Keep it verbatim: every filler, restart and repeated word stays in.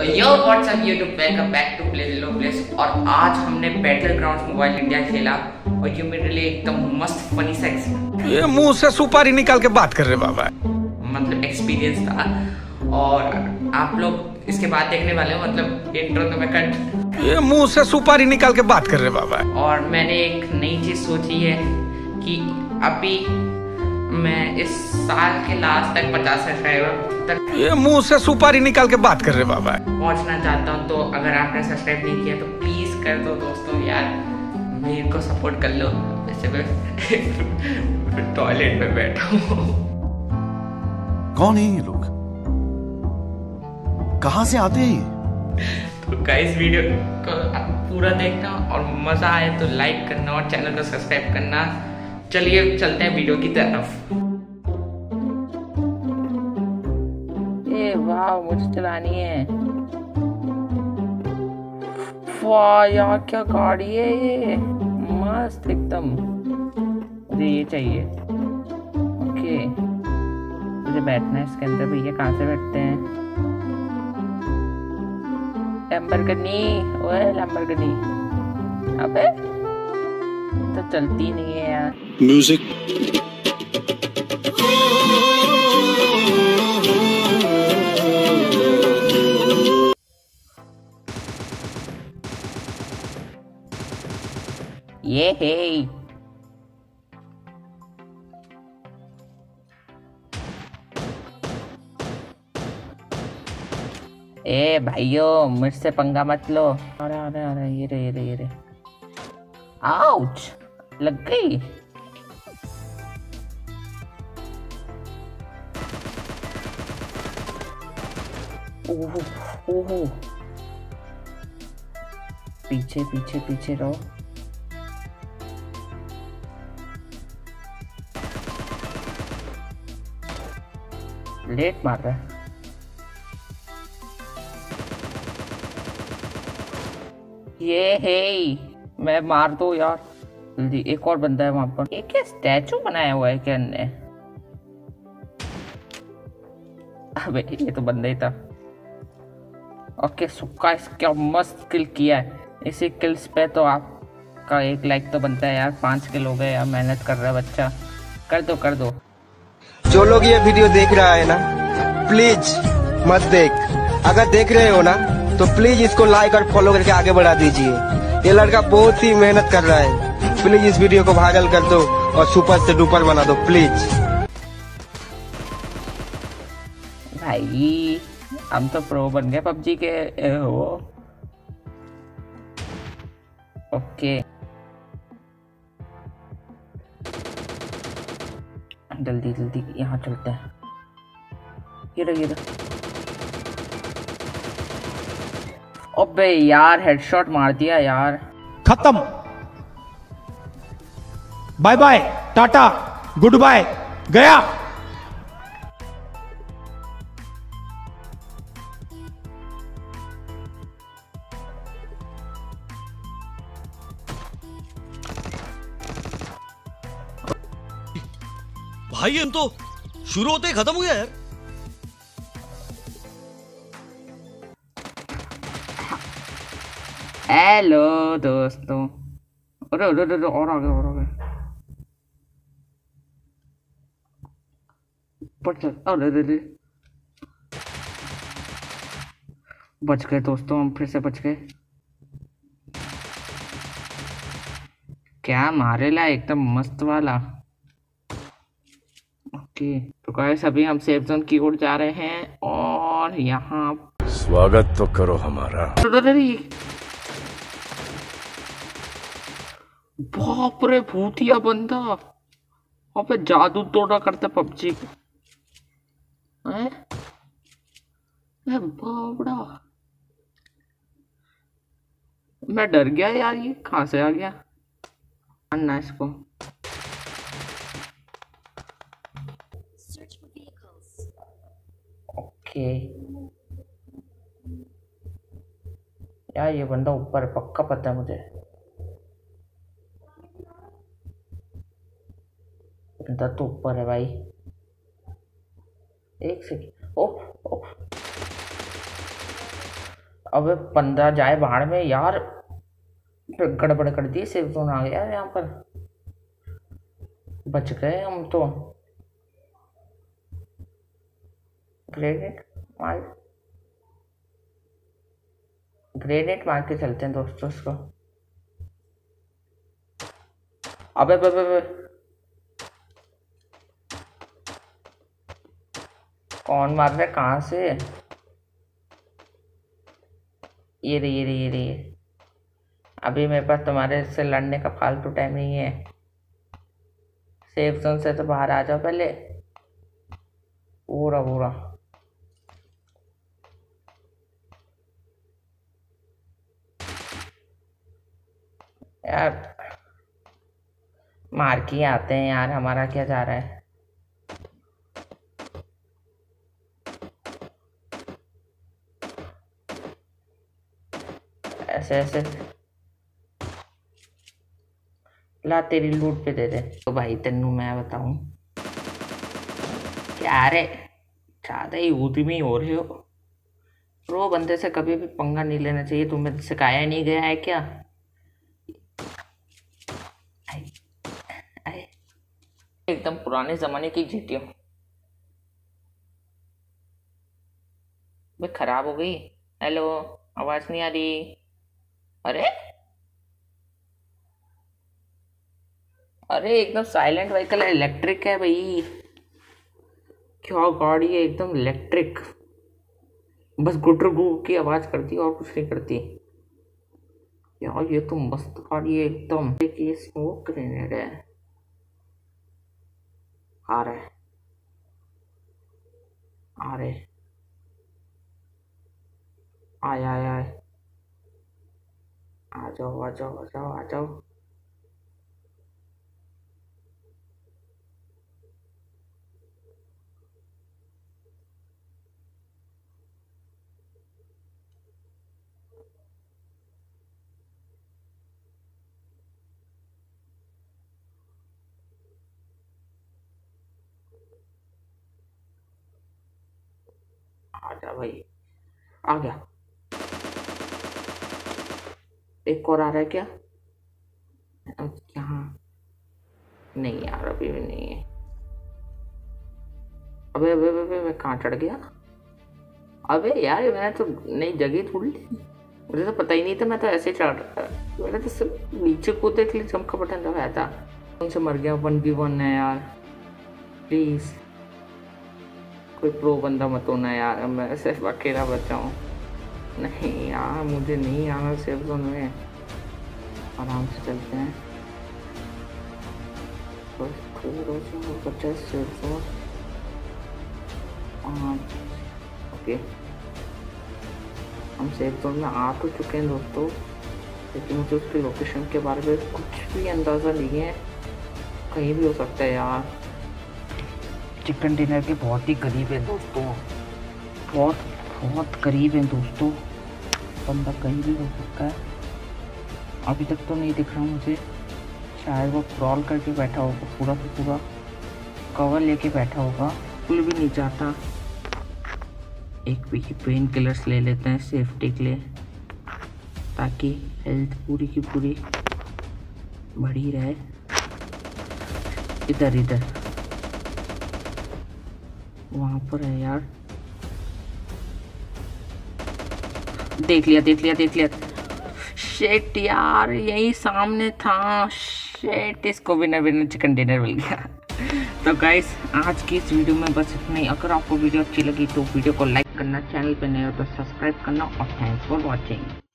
तो yo WhatsApp YouTube welcome back to play low place. और आज हमने बैटलग्राउंड मोबाइल इंडिया खेला और ये मेरे लिए एकदम मस्त फनी सा एक्सपीरियंस, ये मुंह से सुपारी निकाल के बात कर रहे बाबा, मतलब एक्सपीरियंस था। और आप लोग इसके बाद देखने वाले हो, मतलब इंट्रो तो मैं कट, ये मुंह से सुपारी निकाल के बात कर रहे बाबा। और मैंने एक नई चीज सोची है कि अभी मैं इस साल के लास्ट तक पचास सब्सक्राइबर तक, ये मुंह से सुपारी निकाल के बात कर रहे बाबा, पहुंचना चाहता हूं। तो अगर आपने सब्सक्राइब नहीं किया तो प्लीज कर दो दोस्तों, यार मेरे को सपोर्ट कर लो। वैसे मैं टॉयलेट में बैठा हूँ। कौन है ये लोग, कहाँ से आते हैं? तो गाइस वीडियो को पूरा देखना और मजा आए तो लाइक करना और चैनल को सब्सक्राइब करना। चलिए चलते हैं वीडियो की तरफ। ए वाह, मुझे चलानी है। वाह यार क्या गाड़ी है ये, मस्त एकदम। मुझे ये चाहिए। ओके मुझे बैठना है इसके अंदर। भैया कहाँ से बैठते हैं? लंबोर्गिनी, ओए लंबोर्गिनी। अबे तो चलती नहीं है यार। म्यूजिक ये हे ए भाइयों, मुझसे पंगा मत लो। अरे अरे अरे ये रे ये रे ये रे, आउच लग गई। ओहो ओहो, पीछे पीछे पीछे रहो। लेट मार रहा है। ये हे, मैं मार दो यार जल्दी। एक और बंदा है वहां पर। एक क्या स्टैचू बनाया हुआ है क्या ने? अबे ये तो बंदा ही था। ओके सुक्का, इसका मस्त किल किया है। इसी किल्स पे तो आपका एक लाइक तो बनता है यार। पांच किल हो गए यार, मेहनत कर रहा है बच्चा। कर दो कर दो। जो लोग ये वीडियो देख रहा है ना, प्लीज मत देख। अगर देख रहे हो ना तो प्लीज इसको लाइक और फॉलो करके आगे बढ़ा दीजिए। ये लड़का बहुत ही मेहनत कर रहा है। प्लीज इस वीडियो को वायरल कर दो और सुपर से डुपर बना दो प्लीज। भाई हम तो प्रो बन गए पबजी के। वो ओके जल्दी जल्दी यहाँ चलते हैं। ये रहा, ये रहा। अबे यार हेडशॉट मार दिया यार। खत्म, bye bye tata good bye, गया। भाई हम तो शुरू होते ही खत्म हो गया यार। हेलो दोस्तों, अरे अरे अरे और आगे और आगे ऊपर चल। अरे अरे बच गए दोस्तों, हम फिर से बच गए। क्या मारेला एकदम मस्त वाला। ओके तो गाइस अभी हम सेफ जोन की ओर जा रहे हैं और यहाँ स्वागत तो करो हमारा। बाप रे भूतिया बंदा, अबे जादू टोना करता पबजी को। मैं डर गया यार, ये कहाँ से आ गया? अन्ना इसको ओके यार, ये बंदा ऊपर पक्का पता है मुझे। तो ऊपर है भाई, एक सेकेंड। ओ, ओ अब बंदा जाए बाहर में यार, गड़बड़ कर दी, सेफ जोन आ गया यहाँ पर, बच गए हम तो। ग्रेनेड मार ग्रेनेड मार के चलते हैं दोस्तों उसको। अबे बे बे बे कौन मार रहा है कहाँ से? ये रही ये रही ये रही। अभी मेरे पास तुम्हारे से लड़ने का फालतू टाइम नहीं है, सेफ जोन से तो बाहर आ जाओ पहले। पूरा पूरा यार मार के आते हैं यार, हमारा क्या जा रहा है। ऐसे ऐसे ला तेरी लूट पे दे दे। तो भाई तेनू मैं बताऊं क्या रे, ज़्यादा ही उद्यमी हो रहे हो। प्रो बंदे से कभी भी पंगा नहीं लेना चाहिए, तुम्हें सिखाया नहीं गया है क्या? एकदम पुराने जमाने की जीटीओ खराब हो गई। हेलो, आवाज नहीं आ रही? अरे अरे एकदम साइलेंट व्हीकल है, इलेक्ट्रिक है भाई। क्या गाड़ी है एकदम इलेक्ट्रिक, बस गुटर गु की आवाज करती है और कुछ नहीं करती। यार ये तो मस्त गाड़ी है एकदम। ये स्मोक ग्रेनेड है, आ रहा है आ रहा है आय आय आय आ जाओ आ जाओ आ जाओ आ जाओ। आजा भाई, आ गया। एक और आ रहा है क्या? यहाँ नहीं यार, अभी भी नहीं है। अबे अबे अबे, अबे मैं कहाँ चढ़ गया? अबे यार मैंने तो नई जगह ढूंढ ली, मुझे तो पता ही नहीं था। मैं तो ऐसे चढ़ रहा था, मैंने तो सब नीचे कूदे के लिए जंप का बटन दबाया था। कौन से मर गया? वन बी वन है यार, प्लीज़ कोई प्रो बंदा मत होना यार, मैं सिर्फ अकेला बचा हूँ। नहीं यार मुझे नहीं आना सेफ जोन में, आराम से चलते हैं। पचास सेफ जोन, ओके हम सेफ जोन में आ तो चुके हैं दोस्तों, लेकिन मुझे उसके लोकेशन के बारे में कुछ भी अंदाज़ा नहीं है। कहीं भी हो सकता है यार। चिकन डिनर के बहुत ही करीब है दोस्तों, बहुत बहुत करीब है दोस्तों। बंदा कहीं भी हो सकता है। अभी तक तो नहीं दिख रहा मुझे, शायद वो क्रॉल करके बैठा होगा, पूरा से पूरा कवर लेके बैठा होगा। बिल्कुल भी नहीं जाता। एक पेन किलर्स ले लेते हैं सेफ्टी के लिए, ताकि हेल्थ पूरी की पूरी बढ़ी रहे। इधर इधर वहाँ पर है यार, देख लिया देख लिया देख लिया। शेट यार यही सामने था। शेट, इसको बिना बिना चिकन डिनर मिल गया। तो गाइस आज की इस वीडियो में बस इतना ही। अगर आपको वीडियो अच्छी लगी तो वीडियो को लाइक करना, चैनल पे नए हो तो सब्सक्राइब करना, और थैंक्स फॉर वॉचिंग।